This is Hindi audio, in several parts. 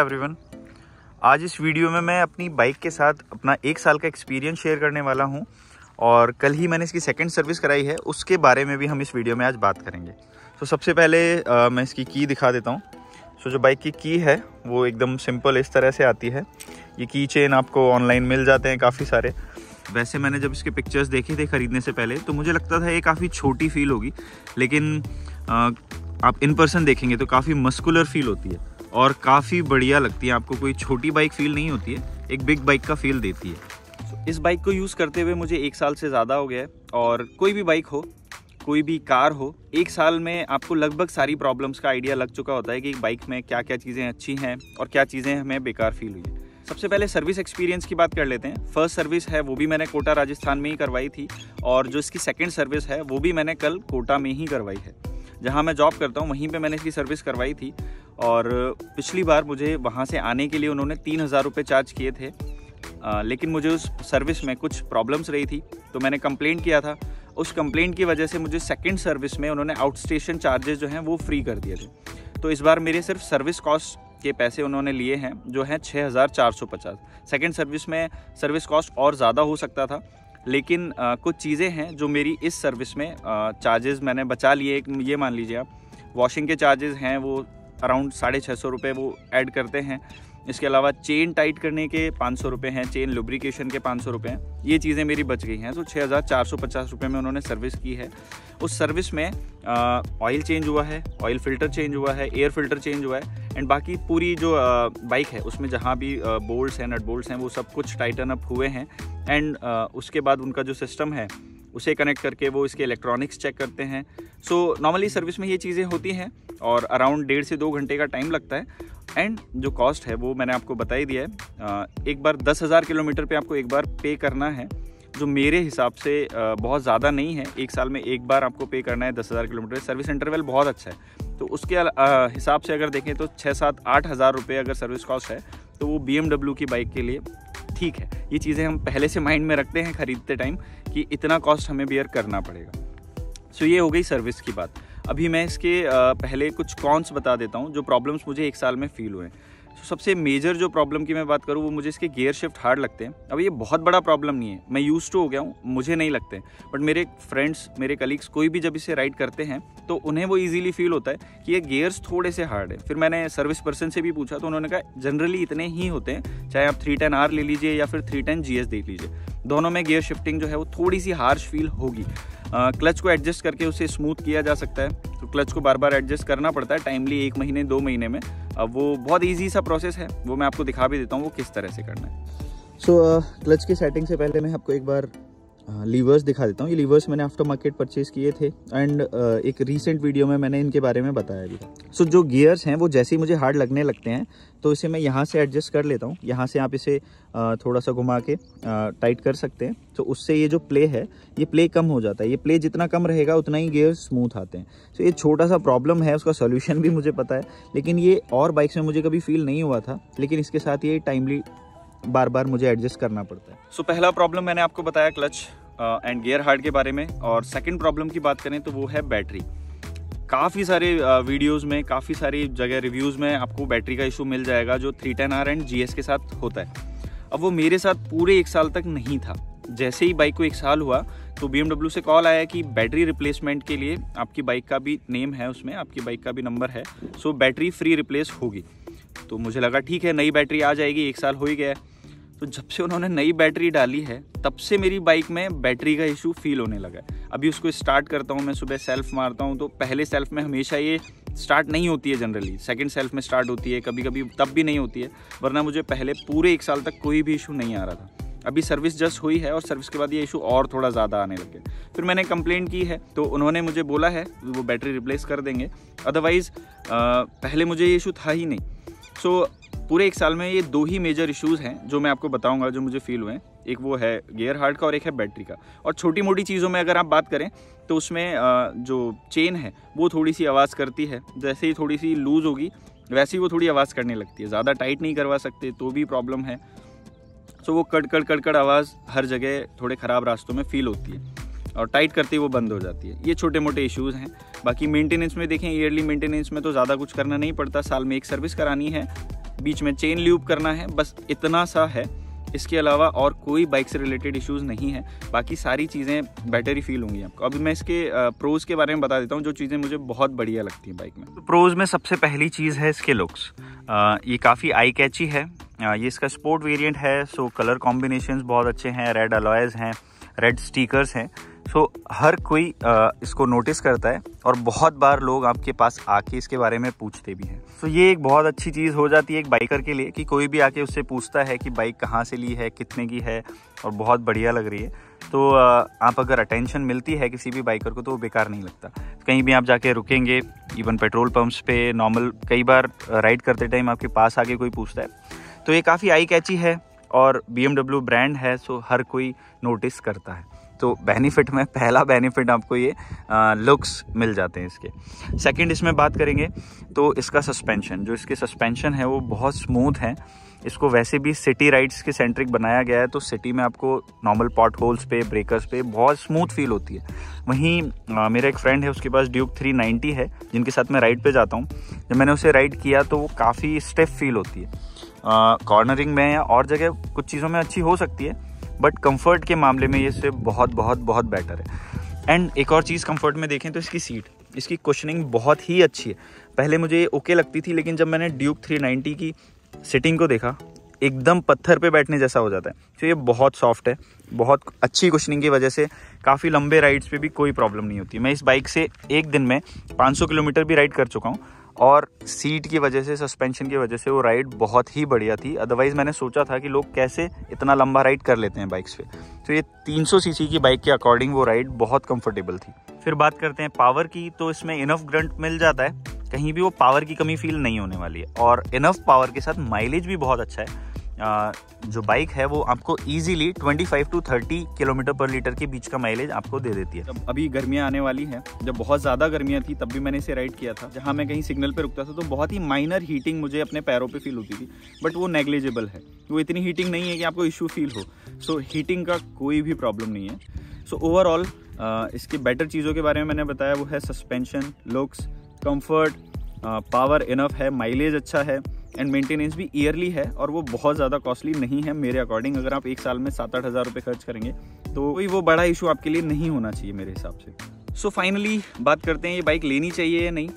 एवरीवन, आज इस वीडियो में मैं अपनी बाइक के साथ अपना 1 साल का एक्सपीरियंस शेयर करने वाला हूं और कल ही मैंने इसकी सेकंड सर्विस कराई है, उसके बारे में भी हम इस वीडियो में आज बात करेंगे। तो सबसे पहले मैं इसकी की दिखा देता हूं। जो बाइक की की है वो एकदम सिंपल इस तरह से आती है। ये की चेन आपको ऑनलाइन मिल जाते हैं काफ़ी सारे। वैसे मैंने जब इसके पिक्चर्स देखे थे ख़रीदने से पहले तो मुझे लगता था ये काफ़ी छोटी फील होगी, लेकिन आप इन पर्सन देखेंगे तो काफ़ी मस्कुलर फील होती है और काफ़ी बढ़िया लगती है। आपको कोई छोटी बाइक फ़ील नहीं होती है, एक बिग बाइक का फील देती है। इस बाइक को यूज़ करते हुए मुझे 1 साल से ज़्यादा हो गया है और कोई भी बाइक हो, कोई भी कार हो, 1 साल में आपको लगभग सारी प्रॉब्लम्स का आइडिया लग चुका होता है कि एक बाइक में क्या क्या चीज़ें अच्छी हैं और क्या चीज़ें हमें बेकार फील हुई। सबसे पहले सर्विस एक्सपीरियंस की बात कर लेते हैं। फर्स्ट सर्विस है वो भी मैंने कोटा राजस्थान में ही करवाई थी और जो इसकी सेकेंड सर्विस है वो भी मैंने कल कोटा में ही करवाई है। जहाँ मैं जॉब करता हूँ वहीं पे मैंने इसकी सर्विस करवाई थी और पिछली बार मुझे वहाँ से आने के लिए उन्होंने 3000 रुपये चार्ज किए थे, लेकिन मुझे उस सर्विस में कुछ प्रॉब्लम्स रही थी तो मैंने कंप्लेंट किया था। उस कंप्लेंट की वजह से मुझे सेकंड सर्विस में उन्होंने आउट स्टेशन चार्जेस जो हैं वो फ्री कर दिए थे। तो इस बार मेरे सिर्फ सर्विस कॉस्ट के पैसे उन्होंने लिए हैं जो हैं 6450। सेकंड सर्विस में सर्विस कॉस्ट और ज़्यादा हो सकता था, लेकिन कुछ चीज़ें हैं जो मेरी इस सर्विस में चार्जेस मैंने बचा लिए। ये मान लीजिए आप वॉशिंग के चार्जेस हैं वो अराउंड 650 रुपये वो ऐड करते हैं। इसके अलावा चेन टाइट करने के 500 रुपये हैं, चेन लुब्रिकेशन के 500 रुपये हैं। ये चीज़ें मेरी बच गई हैं। तो 6450 रुपये में उन्होंने सर्विस की है। उस सर्विस में ऑयल चेंज हुआ है, ऑयल फ़िल्टर चेंज हुआ है, एयर फ़िल्टर चेंज हुआ है एंड बाकी पूरी जो बाइक है उसमें जहाँ भी बोल्ट्स हैं, नट बोल्ट्स हैं, वो सब कुछ टाइटन अप हुए हैं एंड उसके बाद उनका जो सिस्टम है उसे कनेक्ट करके वो इसके इलेक्ट्रॉनिक्स चेक करते हैं। सो नॉर्मली सर्विस में ये चीज़ें होती हैं और अराउंड 1.5 से 2 घंटे का टाइम लगता है एंड जो कॉस्ट है वो मैंने आपको बता ही दिया है। एक बार 10,000 किलोमीटर पे आपको एक बार पे करना है, जो मेरे हिसाब से बहुत ज़्यादा नहीं है। 1 साल में एक बार आपको पे करना है 10,000 किलोमीटर। सर्विस इंटरवल बहुत अच्छा है, तो उसके हिसाब से अगर देखें तो 6-8 हज़ार रुपये अगर सर्विस कॉस्ट है तो वो BMW की बाइक के लिए ठीक है। ये चीज़ें हम पहले से माइंड में रखते हैं ख़रीदते टाइम कि इतना कॉस्ट हमें बियर करना पड़ेगा। सो ये हो गई सर्विस की बात। अभी मैं इसके पहले कुछ कॉन्स बता देता हूँ जो प्रॉब्लम्स मुझे 1 साल में फ़ील हुए हैं। सबसे मेजर जो प्रॉब्लम की मैं बात करूँ वो मुझे इसके गियर शिफ्ट हार्ड लगते हैं। अब ये बहुत बड़ा प्रॉब्लम नहीं है, मैं यूज्ड टू हो गया हूँ, मुझे नहीं लगते। बट मेरे फ्रेंड्स, मेरे कलीग्स, कोई भी जब इसे राइड करते हैं तो उन्हें वो ईजीली फील होता है कि ये गियर्स थोड़े से हार्ड है। फिर मैंने सर्विस पर्सन से भी पूछा तो उन्होंने कहा जनरली इतने ही होते हैं, चाहे आप 310R ले लीजिए या फिर 310GS देख लीजिए, दोनों में गियर शिफ्टिंग जो है वो थोड़ी सी हार्श फील होगी। क्लच को एडजस्ट करके उसे स्मूथ किया जा सकता है, तो क्लच को बार बार एडजस्ट करना पड़ता है टाइमली, 1-2 महीने में। वो बहुत इजी सा प्रोसेस है, वो मैं आपको दिखा भी देता हूँ वो किस तरह से करना है। सो क्लच की सेटिंग से पहले मैं आपको एक बार लीवर्स दिखा देता हूँ। ये लीवर्स मैंने आफ्टर मार्केट परचेज़ किए थे एंड एक रीसेंट वीडियो में मैंने इनके बारे में बताया भी था। सो जो गियर्स हैं वो जैसे ही मुझे हार्ड लगने लगते हैं तो इसे मैं यहाँ से एडजस्ट कर लेता हूँ। यहाँ से आप इसे थोड़ा सा घुमा के टाइट कर सकते हैं, तो उससे ये जो प्ले है ये प्ले कम हो जाता है। ये प्ले जितना कम रहेगा उतना ही गियर स्मूथ आते हैं। सो ये छोटा सा प्रॉब्लम है, उसका सोल्यूशन भी मुझे पता है, लेकिन ये और बाइक्स में मुझे कभी फील नहीं हुआ था, लेकिन इसके साथ ये टाइमली बार बार मुझे एडजस्ट करना पड़ता है। सो पहला प्रॉब्लम मैंने आपको बताया क्लच एंड गियर हार्ड के बारे में। और सेकंड प्रॉब्लम की बात करें तो वो है बैटरी। काफ़ी सारे वीडियोस में, काफ़ी सारी जगह रिव्यूज़ में आपको बैटरी का इशू मिल जाएगा जो 310R एंड GS के साथ होता है। अब वो मेरे साथ पूरे 1 साल तक नहीं था। जैसे ही बाइक को 1 साल हुआ तो BMW से कॉल आया कि बैटरी रिप्लेसमेंट के लिए आपकी बाइक का भी नेम है, उसमें आपकी बाइक का भी नंबर है, सो बैटरी फ्री रिप्लेस होगी। तो मुझे लगा ठीक है, नई बैटरी आ जाएगी, 1 साल हो ही गया है। तो जब से उन्होंने नई बैटरी डाली है तब से मेरी बाइक में बैटरी का इशू फील होने लगा है। अभी उसको स्टार्ट करता हूँ मैं, सुबह सेल्फ मारता हूँ तो पहले सेल्फ में हमेशा ये स्टार्ट नहीं होती है, जनरली सेकंड सेल्फ में स्टार्ट होती है, कभी कभी तब भी नहीं होती है, वरना मुझे पहले पूरे 1 साल तक कोई भी इशू नहीं आ रहा था। अभी सर्विस जस्ट हुई है और सर्विस के बाद ये इशू और थोड़ा ज़्यादा आने लगे। फिर मैंने कंप्लेंट की है तो उन्होंने मुझे बोला है वो बैटरी रिप्लेस कर देंगे, अदरवाइज़ पहले मुझे ये इशू था ही नहीं। सो पूरे 1 साल में ये 2 ही मेजर इश्यूज़ हैं जो मैं आपको बताऊंगा जो मुझे फ़ील हुए हैं। एक वो है गियर हार्ड का और एक है बैटरी का। और छोटी मोटी चीज़ों में अगर आप बात करें तो उसमें जो चेन है वो थोड़ी सी आवाज़ करती है। जैसे ही थोड़ी सी लूज़ होगी वैसे ही वो थोड़ी आवाज़ करने लगती है, ज़्यादा टाइट नहीं करवा सकते तो भी प्रॉब्लम है। सो वो कड़कड़ कड़कड़ आवाज़ हर जगह थोड़े ख़राब रास्तों में फ़ील होती है और टाइट करते ही वो बंद हो जाती है। ये छोटे मोटे इश्यूज़ हैं। बाकी मेंटेनेंस में देखें, ईयरली मेंटेनेंस में तो ज़्यादा कुछ करना नहीं पड़ता, साल में 1 सर्विस करानी है बीच में चेन लूप करना है, बस इतना सा है। इसके अलावा और कोई बाइक से रिलेटेड इश्यूज़ नहीं है, बाकी सारी चीज़ें बेटर फील होंगी आपको। अभी मैं इसके प्रोज़ के बारे में बता देता हूँ, जो चीज़ें मुझे बहुत बढ़िया लगती हैं बाइक में। तो प्रोज़ में सबसे पहली चीज़ है इसके लुक्स, ये काफ़ी आई कैची है। ये इसका स्पोर्ट वेरिएंट है, सो कलर कॉम्बिनेशंस बहुत अच्छे हैं, रेड अलॉयज़ हैं, रेड स्टिकर्स हैं, सो हर कोई इसको नोटिस करता है और बहुत बार लोग आपके पास आके इसके बारे में पूछते भी हैं। सो ये एक बहुत अच्छी चीज़ हो जाती है एक बाइकर के लिए कि कोई भी आके उससे पूछता है कि बाइक कहाँ से ली है, कितने की है और बहुत बढ़िया लग रही है। तो आप अगर अटेंशन मिलती है किसी भी बाइकर को तो वो बेकार नहीं लगता। कहीं भी आप जाके रुकेंगे, इवन पेट्रोल पम्प्स पे नॉर्मल, कई बार राइड करते टाइम आपके पास आके कोई पूछता है, तो ये काफ़ी आई कैची है और BMW ब्रांड है, सो हर कोई नोटिस करता है। तो बेनिफिट में पहला बेनिफिट आपको ये लुक्स मिल जाते हैं इसके। सेकंड इसमें बात करेंगे तो इसका सस्पेंशन, जो इसके सस्पेंशन है वो बहुत स्मूथ है। इसको वैसे भी सिटी राइड्स के सेंट्रिक बनाया गया है, तो सिटी में आपको नॉर्मल पॉट होल्स पे, ब्रेकर्स पे बहुत स्मूथ फील होती है। वहीं मेरा एक फ्रेंड है, उसके पास ड्यूक 390 है, जिनके साथ मैं राइड पे जाता हूँ। जब मैंने उसे राइड किया तो वो काफ़ी स्टिफ फील होती है, कॉर्नरिंग में या और जगह कुछ चीज़ों में अच्छी हो सकती है, बट कंफर्ट के मामले में ये सिर्फ बहुत बहुत बहुत बेटर है। एंड एक और चीज़ कंफर्ट में देखें तो इसकी सीट, इसकी कुशनिंग बहुत ही अच्छी है। पहले मुझे ओके लगती थी, लेकिन जब मैंने ड्यूक 390 की सिटिंग को देखा, एकदम पत्थर पे बैठने जैसा हो जाता है। तो ये बहुत सॉफ्ट है, बहुत अच्छी कुशनिंग की वजह से काफ़ी लंबे राइड्स पे भी कोई प्रॉब्लम नहीं होती। मैं इस बाइक से एक दिन में 500 किलोमीटर भी राइड कर चुका हूँ और सीट की वजह से, सस्पेंशन की वजह से वो राइड बहुत ही बढ़िया थी। अदरवाइज़ मैंने सोचा था कि लोग कैसे इतना लंबा राइड कर लेते हैं बाइक्स पे, तो ये 300 सीसी की बाइक के अकॉर्डिंग वो राइड बहुत कंफर्टेबल थी। फिर बात करते हैं पावर की, तो इसमें इनफ ग्रंट मिल जाता है, कहीं भी वो पावर की कमी फील नहीं होने वाली है और इनफ पावर के साथ माइलेज भी बहुत अच्छा है। जो बाइक है वो आपको easily 25 to 30 kilometre per litre के बीच का माइलेज आपको दे देती है। जब अभी गर्मियाँ आने वाली हैं, जब बहुत ज़्यादा गर्मियाँ थी तब भी मैंने इसे राइड किया था, जहाँ मैं कहीं सिग्नल पे रुकता था तो बहुत ही माइनर हीटिंग मुझे अपने पैरों पे फील होती थी, बट वो नेग्लिजिबल है, वो इतनी हीटिंग नहीं है कि आपको इशू फील हो। सो हीटिंग का कोई भी प्रॉब्लम नहीं है। सो ओवरऑल इसकी बेटर चीज़ों के बारे में मैंने बताया, वो है suspension, looks, comfort, power enough है, माइलेज अच्छा है एंड मेंटेनेंस भी ईयरली है और वो बहुत ज़्यादा कॉस्टली नहीं है मेरे अकॉर्डिंग। अगर आप एक साल में 7-8 हज़ार रुपये खर्च करेंगे तो कोई वो बड़ा इशू आपके लिए नहीं होना चाहिए मेरे हिसाब से। सो फाइनली बात करते हैं, ये बाइक लेनी चाहिए या नहीं।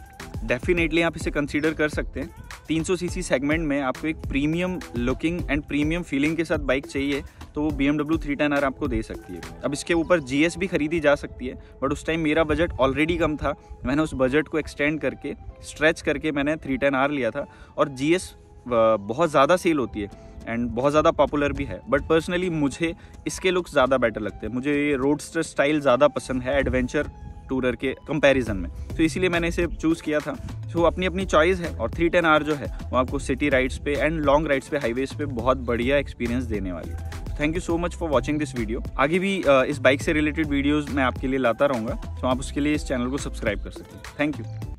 डेफिनेटली आप इसे कंसीडर कर सकते हैं। 300 सीसी सेगमेंट में आपको एक premium looking and premium feeling के साथ बाइक चाहिए तो वो BMW 310R आपको दे सकती है। अब इसके ऊपर GS भी खरीदी जा सकती है, बट उस टाइम मेरा बजट ऑलरेडी कम था, मैंने उस बजट को एक्सटेंड करके, स्ट्रेच करके मैंने 310R लिया था। और GS बहुत ज़्यादा सेल होती है एंड बहुत ज़्यादा पॉपुलर भी है, बट पर्सनली मुझे इसके लुक्स ज़्यादा बेटर लगते हैं। मुझे ये रोडस्टर स्टाइल ज़्यादा पसंद है एडवेंचर टूरर के कंपैरिजन में, तो इसीलिए मैंने इसे चूज़ किया था। तो अपनी अपनी चॉइस है और 310R जो है वो आपको सिटी राइड्स पे एंड लॉन्ग राइड्स पे, हाईवेज़ पे बहुत बढ़िया एक्सपीरियंस देने वाली है। Thank you so much for watching this video. आगे भी इस बाइक से रिलेटेड वीडियोज़ मैं आपके लिए लाता रहूँगा, तो आप उसके लिए इस चैनल को सब्सक्राइब कर सकते हैं। Thank you.